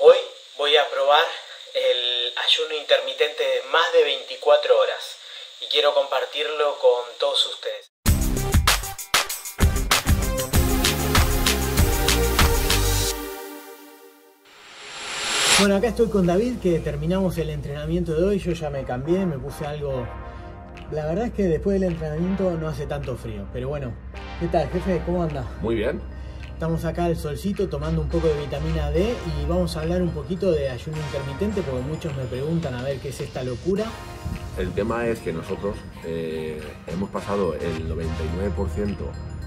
Hoy voy a probar el ayuno intermitente de más de 24 horas y quiero compartirlo con todos ustedes. Bueno, acá estoy con David, que terminamos el entrenamiento de hoy. Yo ya me cambié, me puse algo... La verdad es que después del entrenamiento no hace tanto frío, pero bueno. ¿Qué tal, jefe? ¿Cómo anda? Muy bien. Estamos acá al solcito tomando un poco de vitamina D y vamos a hablar un poquito de ayuno intermitente, porque muchos me preguntan a ver qué es esta locura. El tema es que nosotros hemos pasado el 99%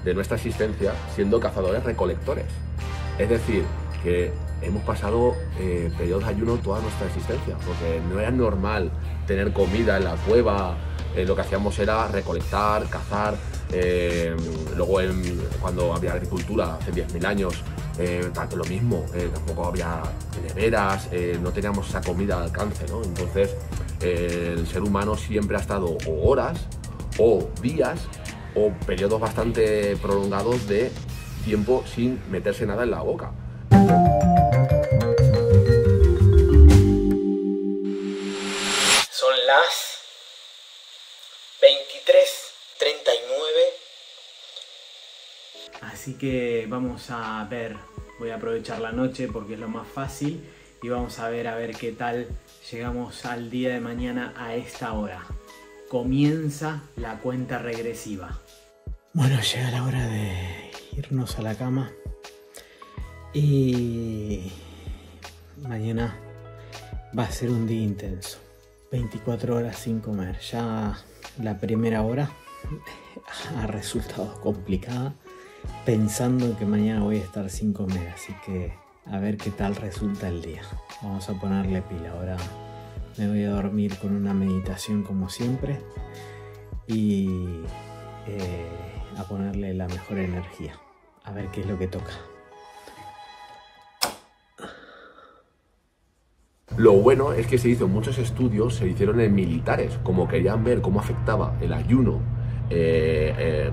de nuestra existencia siendo cazadores-recolectores. Es decir, que hemos pasado periodos de ayuno toda nuestra existencia, porque no era normal tener comida en la cueva. Lo que hacíamos era recolectar, cazar, luego cuando había agricultura hace 10.000 años, tanto lo mismo, tampoco había neveras, no teníamos esa comida al alcance, ¿no? Entonces el ser humano siempre ha estado o horas, o días, o periodos bastante prolongados de tiempo sin meterse nada en la boca. Son las 23:39. Así que vamos a ver, voy a aprovechar la noche porque es lo más fácil y vamos a ver qué tal llegamos al día de mañana a esta hora. Comienza la cuenta regresiva. Bueno, llega la hora de irnos a la cama y mañana va a ser un día intenso. 24 horas sin comer. Ya la primera hora ha resultado complicada, pensando en que mañana voy a estar sin comer, así que a ver qué tal resulta el día. Vamos a ponerle pila. Ahora me voy a dormir con una meditación como siempre y a ponerle la mejor energía, a ver qué es lo que toca. Lo bueno es que se hizo muchos estudios, se hicieron en militares, como querían ver cómo afectaba el ayuno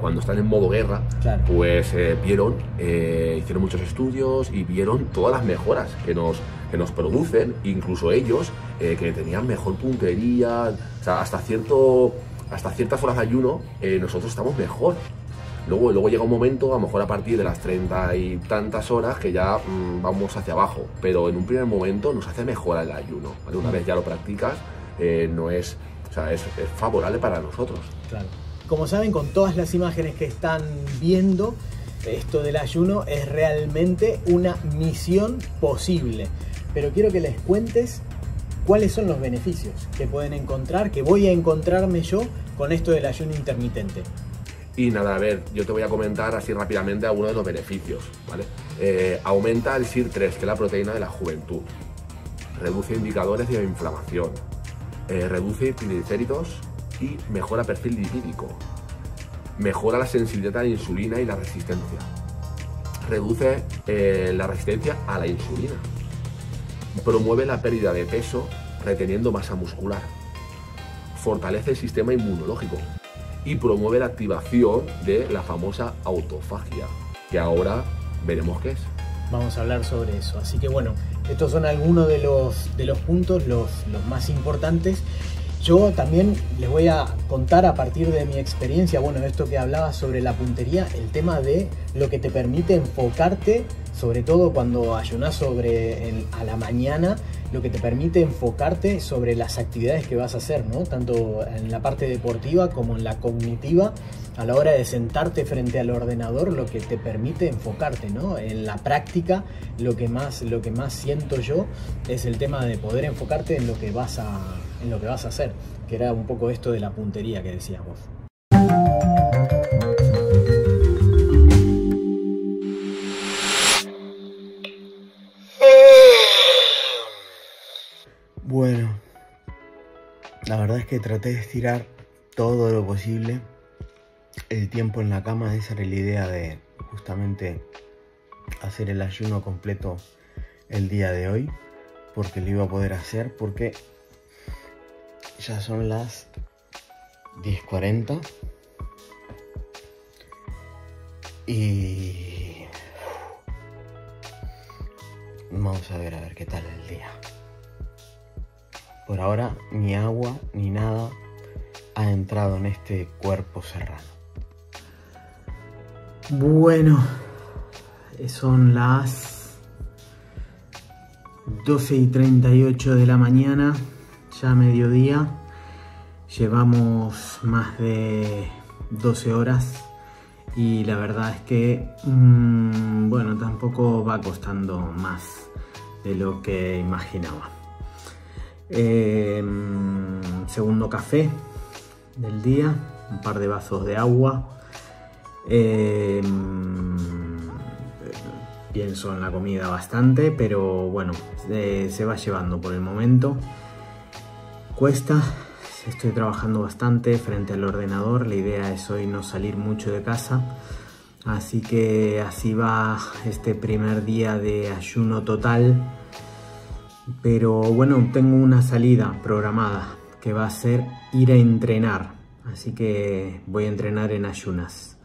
cuando están en modo guerra, claro. Pues vieron, hicieron muchos estudios y vieron todas las mejoras que nos producen, incluso ellos que tenían mejor puntería, o sea, hasta ciertas horas de ayuno nosotros estamos mejor. Luego llega un momento, a lo mejor a partir de las 30 y tantas horas, que ya vamos hacia abajo. Pero en un primer momento nos hace mejorar el ayuno, ¿vale? Una vez ya lo practicas, es favorable para nosotros. Claro. Como saben, con todas las imágenes que están viendo, esto del ayuno es realmente una misión posible. Pero quiero que les cuentes cuáles son los beneficios que pueden encontrar, que voy a encontrarme yo con esto del ayuno intermitente. Y nada, a ver, yo te voy a comentar así rápidamente algunos de los beneficios, ¿vale? Aumenta el SIR3, que es la proteína de la juventud. Reduce indicadores de inflamación. Reduce triglicéridos y mejora perfil lipídico. Mejora la sensibilidad a la insulina y la resistencia. Reduce la resistencia a la insulina. Promueve la pérdida de peso reteniendo masa muscular. Fortalece el sistema inmunológico. Y promueve la activación de la famosa autofagia, que ahora veremos qué es. Vamos a hablar sobre eso. Así que bueno, estos son algunos de los puntos, los más importantes. Yo también les voy a contar a partir de mi experiencia, bueno, esto que hablaba sobre la puntería, el tema de lo que te permite enfocarte, sobre todo cuando ayunas a la mañana, lo que te permite enfocarte sobre las actividades que vas a hacer, ¿no? Tanto en la parte deportiva como en la cognitiva, a la hora de sentarte frente al ordenador, lo que te permite enfocarte, ¿no? En la práctica, lo que más siento yo es el tema de poder enfocarte en lo que vas a hacer, que era un poco esto de la puntería que decías vos. Bueno, la verdad es que traté de estirar todo lo posible el tiempo en la cama. Esa era la idea de justamente hacer el ayuno completo el día de hoy, porque lo iba a poder hacer, porque ya son las 10:40 y Vamos a ver qué tal el día. Por ahora, ni agua ni nada ha entrado en este cuerpo serrano. Bueno, son las 12:38 de la mañana, ya mediodía. Llevamos más de 12 horas y la verdad es que, bueno, tampoco va costando más de lo que imaginaba. Segundo café del día, un par de vasos de agua. Pienso en la comida bastante, pero bueno, se va llevando por el momento. Cuesta, estoy trabajando bastante frente al ordenador. La idea es hoy no salir mucho de casa, así que así va este primer día de ayuno total. Pero bueno, tengo una salida programada que va a ser ir a entrenar, así que voy a entrenar en ayunas.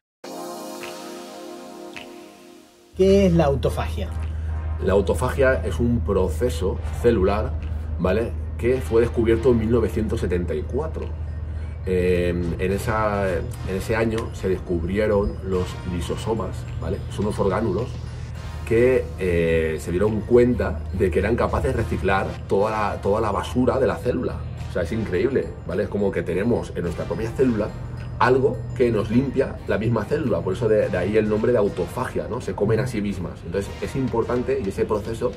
¿Qué es la autofagia? La autofagia es un proceso celular, ¿vale?, que fue descubierto en 1974. En ese año se descubrieron los lisosomas, ¿vale? Son unos orgánulos que se dieron cuenta de que eran capaces de reciclar toda la basura de la célula. O sea, es increíble, ¿vale? Es como que tenemos en nuestra propia célula algo que nos limpia la misma célula, por eso de ahí el nombre de autofagia, ¿no? Se comen a sí mismas. Entonces es importante, y ese proceso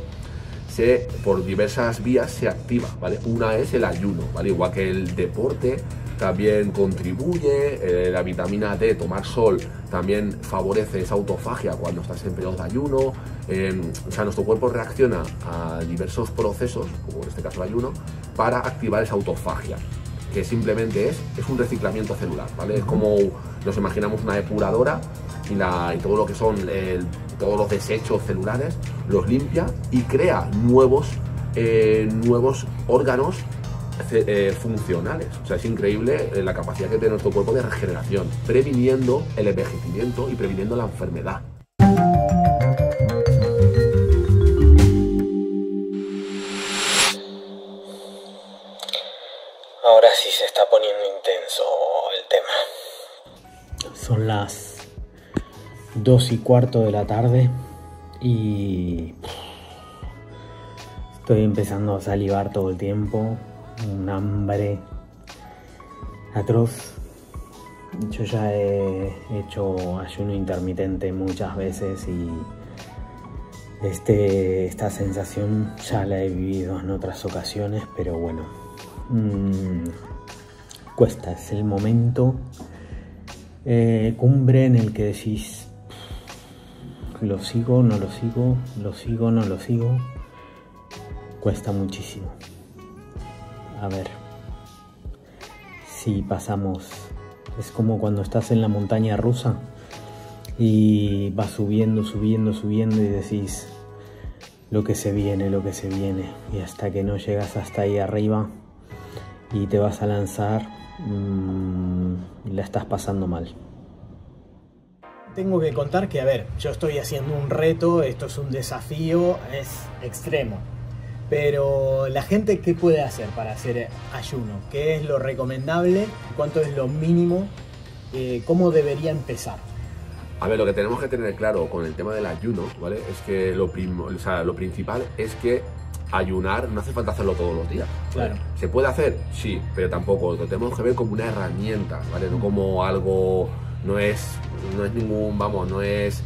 por diversas vías se activa, ¿vale? Una es el ayuno, ¿vale? Igual que el deporte también contribuye, la vitamina D, tomar sol, también favorece esa autofagia cuando estás en periodos de ayuno. O sea, nuestro cuerpo reacciona a diversos procesos, como en este caso el ayuno, para activar esa autofagia, que simplemente es un reciclamiento celular, ¿vale? Es como nos imaginamos una depuradora y todo lo que son todos los desechos celulares los limpia y crea nuevos órganos funcionales. O sea, es increíble la capacidad que tiene nuestro cuerpo de regeneración, previniendo el envejecimiento y previniendo la enfermedad. Ahora sí se está poniendo intenso el tema. Son las 2:15 de la tarde y estoy empezando a salivar todo el tiempo. Un hambre atroz. Yo ya he hecho ayuno intermitente muchas veces y esta sensación ya la he vivido en otras ocasiones, pero bueno, cuesta. Es el momento cumbre en el que decís: lo sigo, no lo sigo, lo sigo, no lo sigo. Cuesta muchísimo. A ver si pasamos. Es como cuando estás en la montaña rusa y vas subiendo, subiendo, subiendo y decís lo que se viene, lo que se viene, y hasta que no llegas hasta ahí arriba y te vas a lanzar, la estás pasando mal. Tengo que contar que, a ver, yo estoy haciendo un reto, esto es un desafío, es extremo. Pero la gente, ¿qué puede hacer para hacer ayuno? ¿Qué es lo recomendable? ¿Cuánto es lo mínimo? ¿Cómo debería empezar? A ver, lo que tenemos que tener claro con el tema del ayuno, ¿vale?, es que lo principal es que ayunar no hace falta hacerlo todos los días, ¿vale? Claro. ¿Se puede hacer? Sí, pero tampoco. Lo tenemos que ver como una herramienta, ¿vale? No como algo. No es ningún, vamos, no es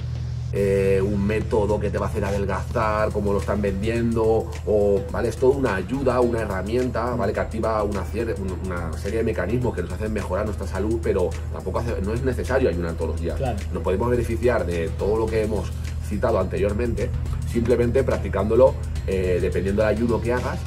un método que te va a hacer adelgazar como lo están vendiendo, o, ¿vale? Es toda una ayuda, una herramienta, ¿vale?, que activa una serie de mecanismos que nos hacen mejorar nuestra salud, pero tampoco no es necesario ayunar todos los días. Claro. Nos podemos beneficiar de todo lo que hemos citado anteriormente, simplemente practicándolo, dependiendo del ayuno que hagas,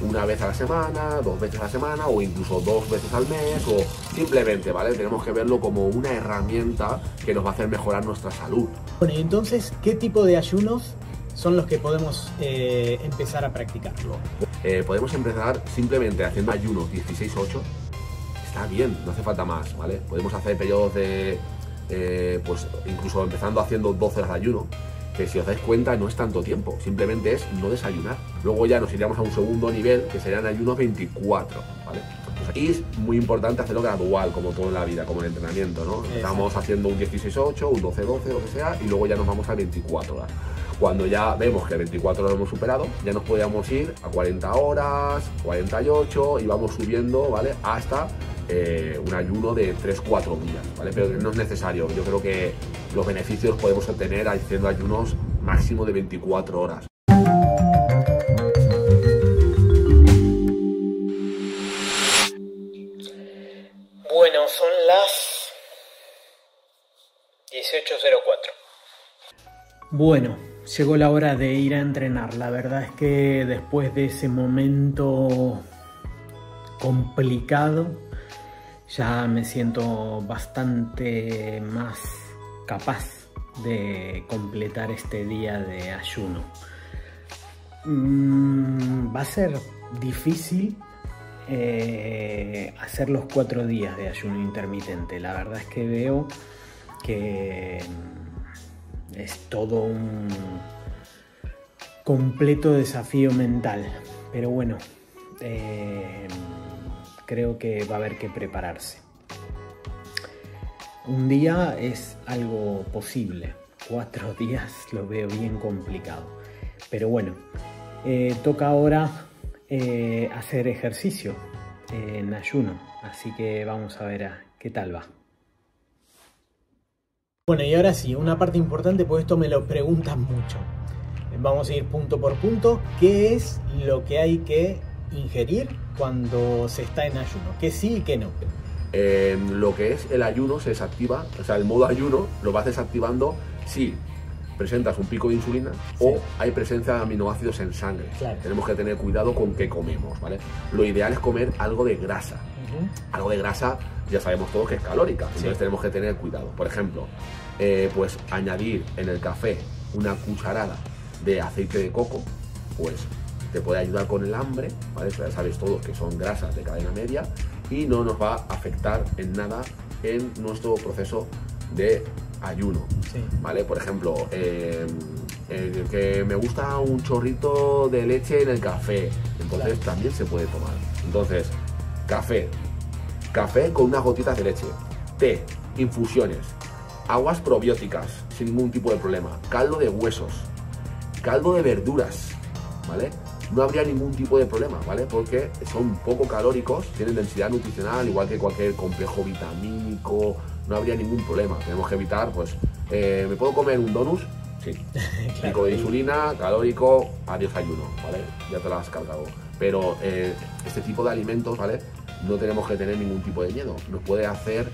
una vez a la semana, dos veces a la semana o incluso dos veces al mes, o simplemente, ¿vale? Tenemos que verlo como una herramienta que nos va a hacer mejorar nuestra salud. Bueno, y entonces, ¿qué tipo de ayunos son los que podemos empezar a practicarlo? Podemos empezar simplemente haciendo ayunos 16-8, está bien, no hace falta más, ¿vale? Podemos hacer periodos de, pues incluso empezando haciendo 12 horas de ayuno, que si os dais cuenta no es tanto tiempo, simplemente es no desayunar. Luego ya nos iríamos a un segundo nivel, que serían ayunos 24, ¿vale? Pues aquí es muy importante hacerlo gradual, como todo en la vida, como en el entrenamiento, ¿no? Estamos haciendo un 16-8, un 12-12, lo que sea, y luego ya nos vamos a 24 horas. Cuando ya vemos que 24 horas hemos superado, ya nos podíamos ir a 40 horas, 48, y vamos subiendo, ¿vale? Hasta un ayuno de 3-4 días, ¿vale? Pero no es necesario, yo creo que los beneficios podemos obtener haciendo ayunos máximo de 24 horas. Bueno, son las 18:04. Bueno, llegó la hora de ir a entrenar. La verdad es que después de ese momento complicado, ya me siento bastante más capaz de completar este día de ayuno. Va a ser difícil hacer los 4 días de ayuno intermitente. La verdad es que veo que es todo un completo desafío mental, pero bueno, creo que va a haber que prepararse. Un día es algo posible, 4 días lo veo bien complicado. Pero bueno, toca ahora hacer ejercicio en ayuno, así que vamos a ver qué tal va. Bueno, y ahora sí, una parte importante, pues esto me lo preguntan mucho. Vamos a ir punto por punto. ¿Qué es lo que hay que ingerir cuando se está en ayuno? ¿Qué sí y qué no? Lo que es el ayuno se desactiva, o sea, el modo ayuno lo vas desactivando si presentas un pico de insulina, sí, o hay presencia de aminoácidos en sangre. Claro. Tenemos que tener cuidado con qué comemos, ¿vale? Lo ideal es comer algo de grasa. Algo de grasa ya sabemos todos que es calórica, entonces sí, tenemos que tener cuidado. Por ejemplo, pues añadir en el café una cucharada de aceite de coco, pues te puede ayudar con el hambre, ¿vale? Ya sabéis todos que son grasas de cadena media y no nos va a afectar en nada en nuestro proceso de ayuno, sí, ¿vale? Por ejemplo, que me gusta un chorrito de leche en el café, entonces claro, también se puede tomar. Entonces, café con unas gotitas de leche, té, infusiones, aguas probióticas sin ningún tipo de problema, caldo de huesos, caldo de verduras, ¿vale? No habría ningún tipo de problema, ¿vale? Porque son poco calóricos, tienen densidad nutricional, igual que cualquier complejo vitamínico, no habría ningún problema. Tenemos que evitar, pues, ¿me puedo comer un donut? Sí. Claro. Pico de insulina, calórico, adiós ayuno, ¿vale? Ya te lo has cargado. Pero este tipo de alimentos, ¿vale? No tenemos que tener ningún tipo de miedo. Nos puede hacer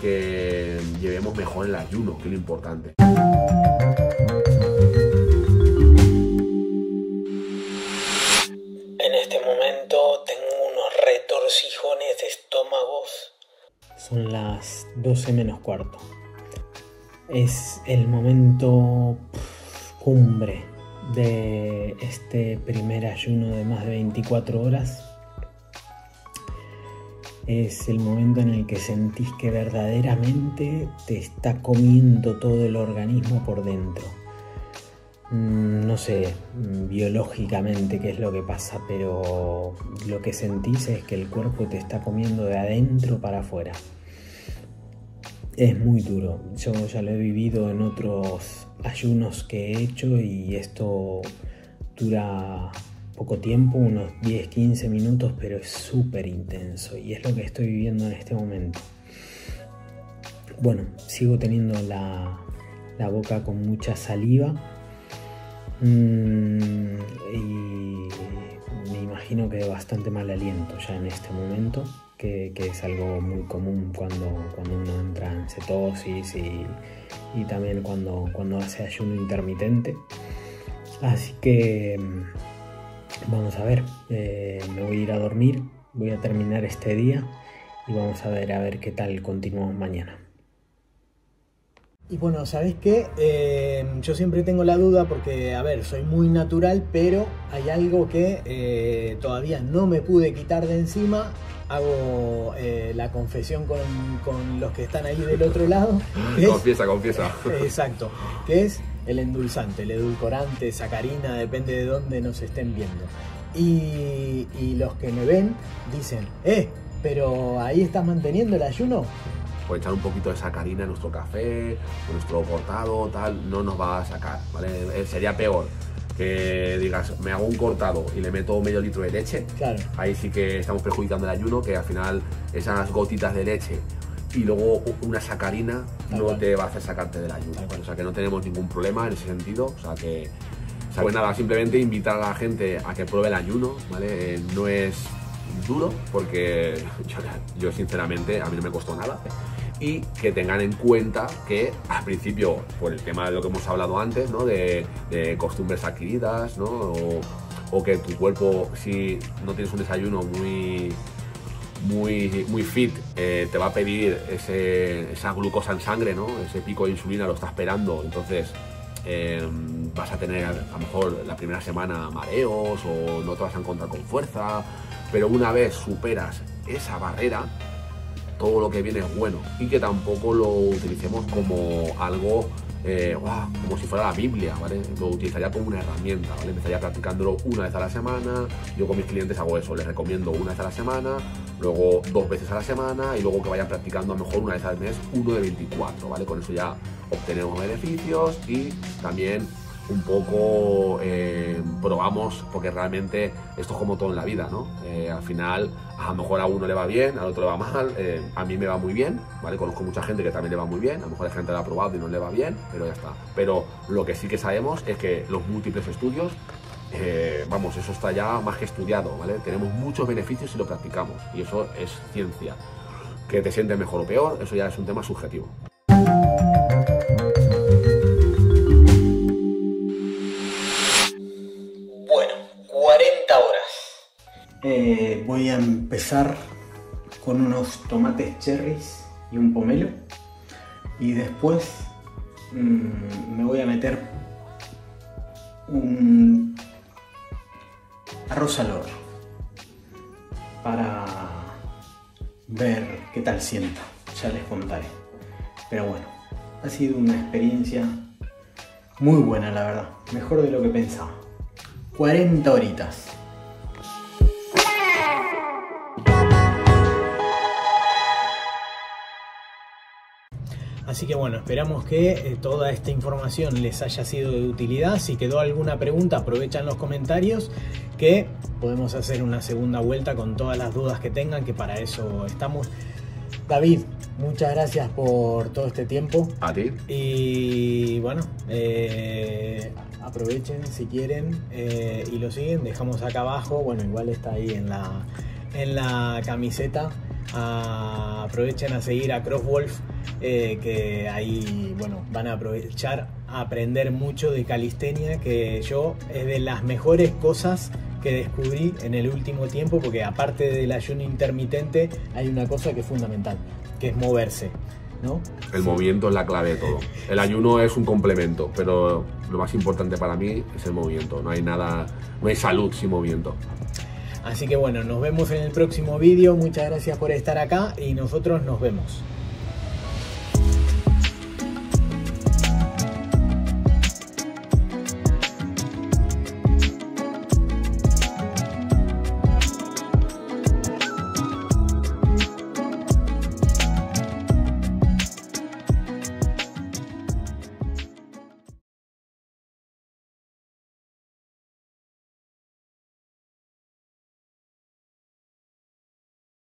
que llevemos mejor el ayuno, que es lo importante. En este momento tengo unos retorcijones de estómagos. Son las 12:15. Es el momento cumbre de este primer ayuno de más de 24 horas. Es el momento en el que sentís que verdaderamente te está comiendo todo el organismo por dentro. No sé biológicamente qué es lo que pasa, pero lo que sentís es que el cuerpo te está comiendo de adentro para afuera. Es muy duro. Yo ya lo he vivido en otros ayunos que he hecho y esto dura poco tiempo, unos 10-15 minutos, pero es súper intenso y es lo que estoy viviendo en este momento. Bueno, sigo teniendo la boca con mucha saliva y me imagino que bastante mal aliento ya en este momento, que es algo muy común cuando uno entra en cetosis y también cuando hace ayuno intermitente. Así que vamos a ver, me voy a ir a dormir, voy a terminar este día y vamos a ver qué tal continuamos mañana. Y bueno, ¿sabes qué? Yo siempre tengo la duda porque, a ver, soy muy natural, pero hay algo que todavía no me pude quitar de encima. Hago la confesión con los que están ahí del otro lado. Confiesa, confiesa. Exacto, que es el endulzante, el edulcorante, sacarina, depende de dónde nos estén viendo. Y los que me ven dicen, pero ahí estás manteniendo el ayuno. Por echar un poquito de sacarina a nuestro café, nuestro cortado, tal, no nos va a sacar, ¿vale? Sería peor que digas, me hago un cortado y le meto medio litro de leche. Claro. Ahí sí que estamos perjudicando el ayuno, que al final esas gotitas de leche y luego una sacarina no te va a hacer sacarte del ayuno. O sea que no tenemos ningún problema en ese sentido. O sea que, pues nada, simplemente invitar a la gente a que pruebe el ayuno, ¿vale? No es duro porque yo sinceramente a mí no me costó nada. Y que tengan en cuenta que al principio, por el tema de lo que hemos hablado antes, ¿no? de costumbres adquiridas, ¿no? o que tu cuerpo, si no tienes un desayuno muy fit, te va a pedir esa glucosa en sangre, ¿no? Ese pico de insulina lo está esperando. Entonces vas a tener, a lo mejor la primera semana, mareos, o no te vas a encontrar con fuerza, pero una vez superas esa barrera, todo lo que viene es bueno. Y que tampoco lo utilicemos como algo, como si fuera la Biblia, ¿vale? Lo utilizaría como una herramienta, ¿vale? Empezaría practicándolo una vez a la semana. Yo con mis clientes hago eso, les recomiendo una vez a la semana, luego dos veces a la semana, y luego que vayan practicando a lo mejor una vez al mes, uno de 24, ¿vale? Con eso ya obtenemos beneficios y también un poco probamos, porque realmente esto es como todo en la vida, ¿no? Al final, a lo mejor a uno le va bien, al otro le va mal, a mí me va muy bien, ¿vale? Conozco mucha gente que también le va muy bien, a lo mejor la gente lo ha probado y no le va bien, pero ya está. Pero lo que sí que sabemos es que los múltiples estudios, vamos, eso está ya más que estudiado, ¿vale? Tenemos muchos beneficios si lo practicamos, y eso es ciencia. Que te sientes mejor o peor, eso ya es un tema subjetivo. Voy a empezar con unos tomates cherries y un pomelo, y después me voy a meter un arroz al horno para ver qué tal siento, ya les contaré. Pero bueno, ha sido una experiencia muy buena, la verdad, mejor de lo que pensaba. 40 horitas. Así que bueno, esperamos que toda esta información les haya sido de utilidad. Si quedó alguna pregunta, aprovechan los comentarios, que podemos hacer una segunda vuelta con todas las dudas que tengan, que para eso estamos. David, muchas gracias por todo este tiempo. A ti. Y bueno, aprovechen si quieren y lo siguen. Dejamos acá abajo, bueno, igual está ahí en la camiseta. Aprovechen a seguir a CrossWolf, que ahí, bueno, van a aprovechar a aprender mucho de calistenia, que yo es de las mejores cosas que descubrí en el último tiempo, porque aparte del ayuno intermitente hay una cosa que es fundamental, que es moverse, ¿no? El movimiento es la clave de todo. El ayuno es un complemento, pero lo más importante para mí es el movimiento. No hay nada, no hay salud sin movimiento. Así que bueno, nos vemos en el próximo vídeo. Muchas gracias por estar acá y nosotros nos vemos.